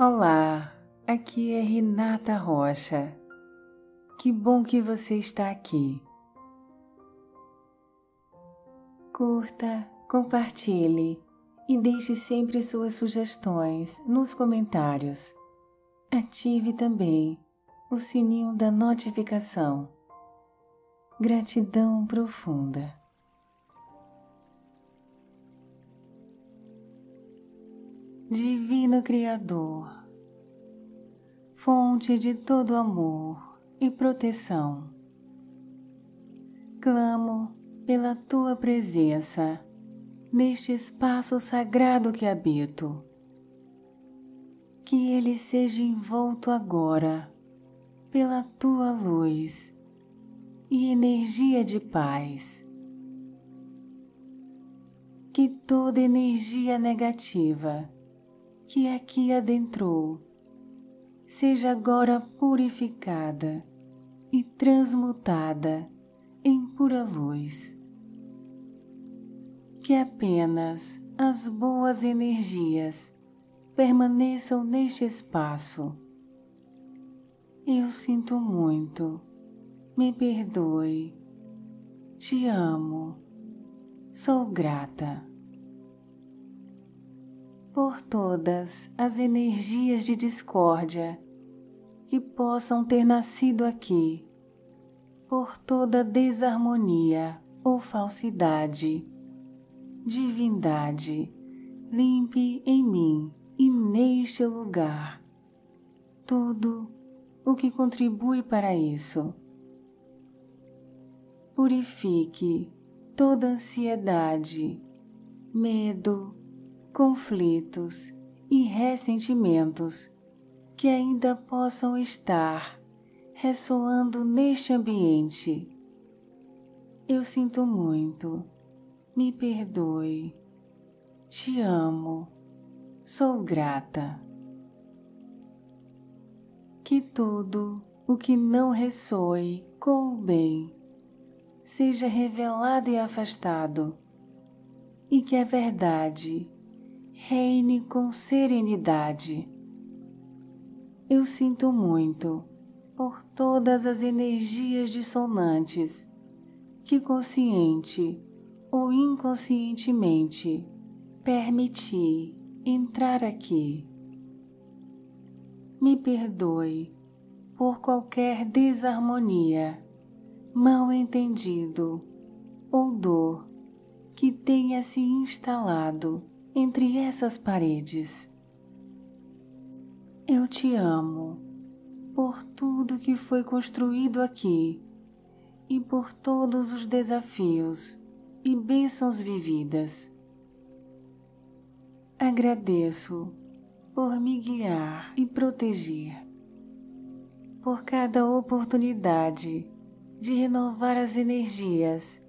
Olá, aqui é Renata Rocha. Que bom que você está aqui. Curta, compartilhe e deixe sempre suas sugestões nos comentários. Ative também o sininho da notificação. Gratidão profunda. Divino Criador, fonte de todo amor e proteção, clamo pela Tua presença neste espaço sagrado que habito. Que ele seja envolto agora pela Tua luz e energia de paz. Que toda energia negativa que aqui adentrou seja agora purificada e transmutada em pura luz. Que apenas as boas energias permaneçam neste espaço. Eu sinto muito, me perdoe, te amo, sou grata por todas as energias de discórdia que possam ter nascido aqui, por toda desarmonia ou falsidade. Divindade, limpe em mim e neste lugar tudo o que contribui para isso. Purifique toda ansiedade, medo, conflitos e ressentimentos que ainda possam estar ressoando neste ambiente. Eu sinto muito. Me perdoe, te amo, sou grata. Que tudo o que não ressoe com o bem seja revelado e afastado, e que a verdade reine com serenidade. Eu sinto muito por todas as energias dissonantes que consciente ou inconscientemente permiti entrar aqui. Me perdoe por qualquer desarmonia, mal entendido ou dor que tenha se instalado entre essas paredes. Eu te amo por tudo que foi construído aqui e por todos os desafios e bênçãos vividas. Agradeço por me guiar e proteger, por cada oportunidade de renovar as energias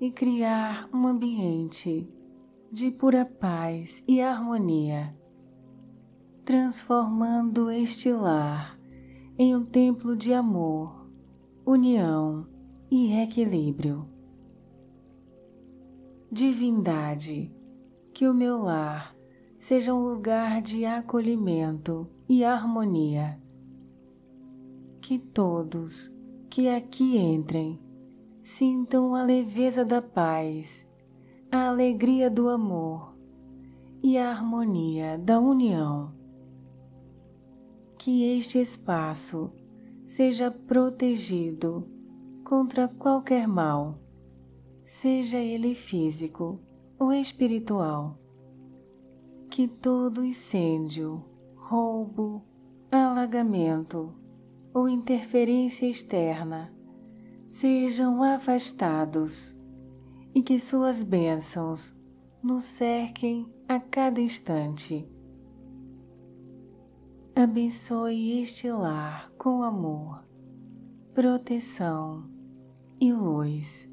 e criar um ambiente de pura paz e harmonia, transformando este lar em um templo de amor, união e equilíbrio. Divindade, que o meu lar seja um lugar de acolhimento e harmonia. Que todos que aqui entrem sintam a leveza da paz, a alegria do amor e a harmonia da união. Que este espaço seja protegido contra qualquer mal, seja ele físico ou espiritual. Que todo incêndio, roubo, alagamento ou interferência externa sejam afastados e que suas bênçãos nos cerquem a cada instante. Abençoe este lar com amor, proteção e luz.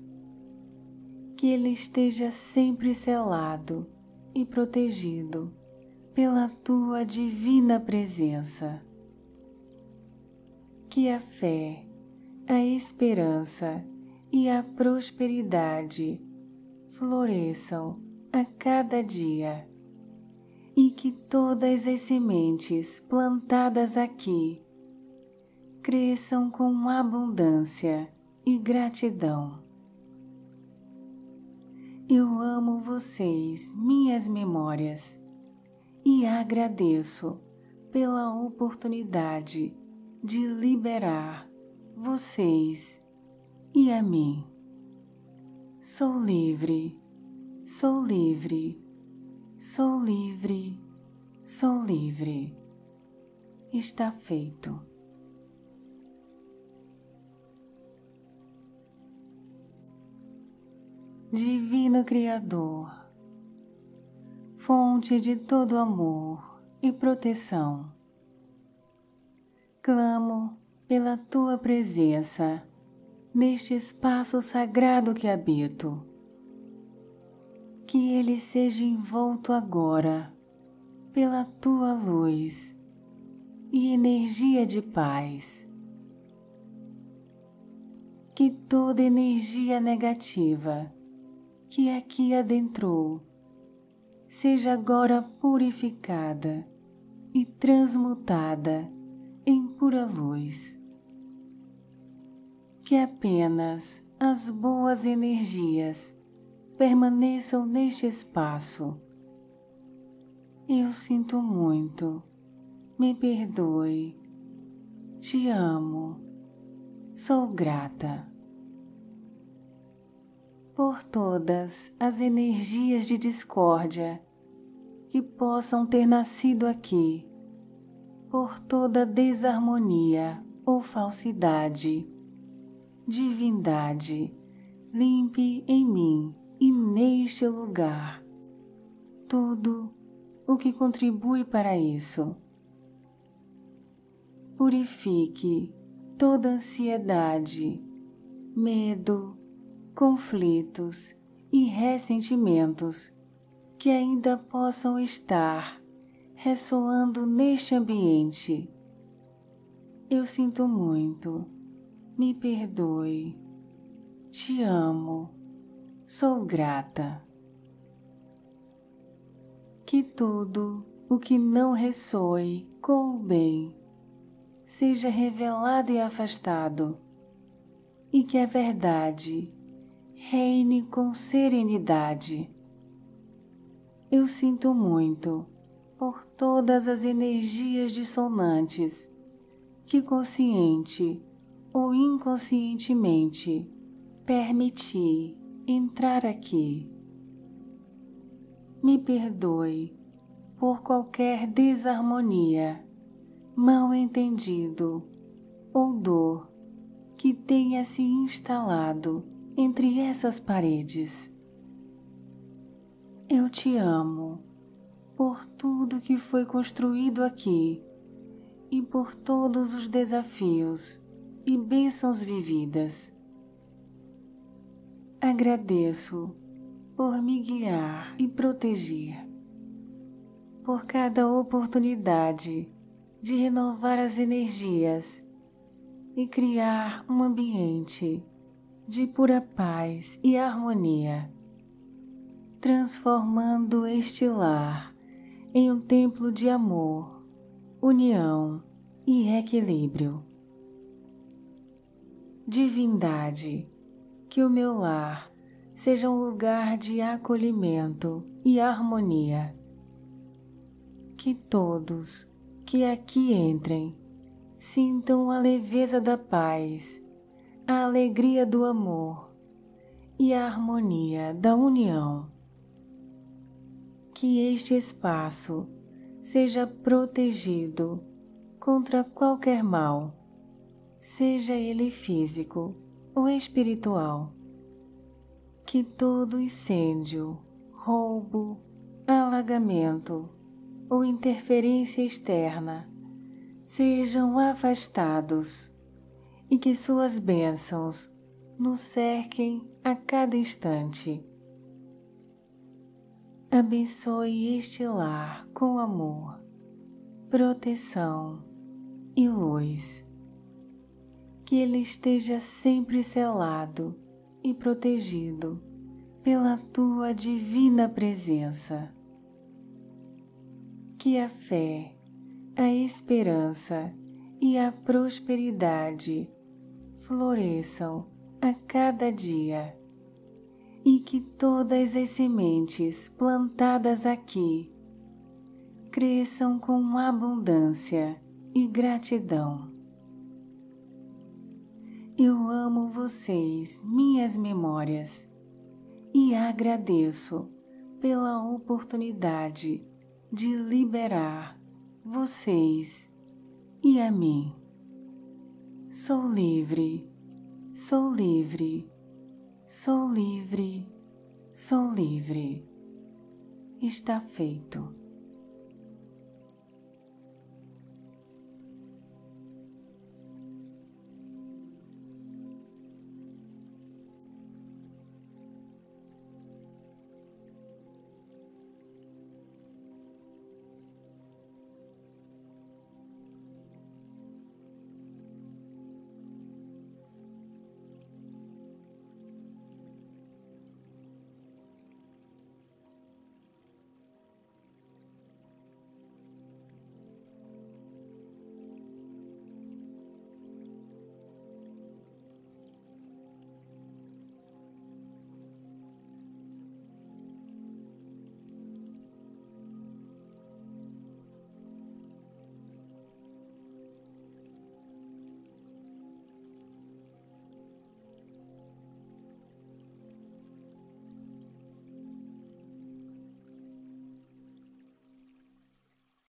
Que ele esteja sempre selado e protegido pela Tua divina presença. Que a fé, a esperança e a prosperidade floresçam a cada dia e que todas as sementes plantadas aqui cresçam com abundância e gratidão. Eu amo vocês, minhas memórias, e agradeço pela oportunidade de liberar vocês e a mim. Sou livre, sou livre, sou livre, sou livre. Está feito. Divino Criador, fonte de todo amor e proteção, clamo pela Tua presença neste espaço sagrado que habito. Que ele seja envolto agora pela Tua luz e energia de paz. Que toda energia negativa que aqui adentrou seja agora purificada e transmutada em pura luz. Que apenas as boas energias permaneçam neste espaço. Eu sinto muito, me perdoe, te amo, sou grata por todas as energias de discórdia que possam ter nascido aqui, por toda desarmonia ou falsidade. Divindade, limpe em mim e neste lugar tudo o que contribui para isso. Purifique toda ansiedade, medo, conflitos e ressentimentos que ainda possam estar ressoando neste ambiente. Eu sinto muito, me perdoe, te amo, sou grata. Que tudo o que não ressoe com o bem seja revelado e afastado, e que a verdade reine com serenidade. Eu sinto muito por todas as energias dissonantes que consciente ou inconscientemente permiti entrar aqui. Me perdoe por qualquer desarmonia, mal entendido ou dor que tenha se instalado entre essas paredes. Eu te amo por tudo que foi construído aqui e por todos os desafios e bênçãos vividas. Agradeço por me guiar e proteger, por cada oportunidade de renovar as energias e criar um ambiente de pura paz e harmonia, transformando este lar em um templo de amor, união e equilíbrio. Divindade, que o meu lar seja um lugar de acolhimento e harmonia. Que todos que aqui entrem sintam a leveza da paz, a alegria do amor e a harmonia da união. Que este espaço seja protegido contra qualquer mal, seja ele físico ou espiritual. Que todo incêndio, roubo, alagamento ou interferência externa sejam afastados e que suas bênçãos nos cerquem a cada instante. Abençoe este lar com amor, proteção e luz. Que ele esteja sempre selado e protegido pela Tua divina presença. que a fé, a esperança e a prosperidade floresçam a cada dia e que todas as sementes plantadas aqui cresçam com abundância e gratidão. Eu amo vocês, minhas memórias, e agradeço pela oportunidade de liberar vocês e a mim. Sou livre, sou livre, sou livre, sou livre. Está feito.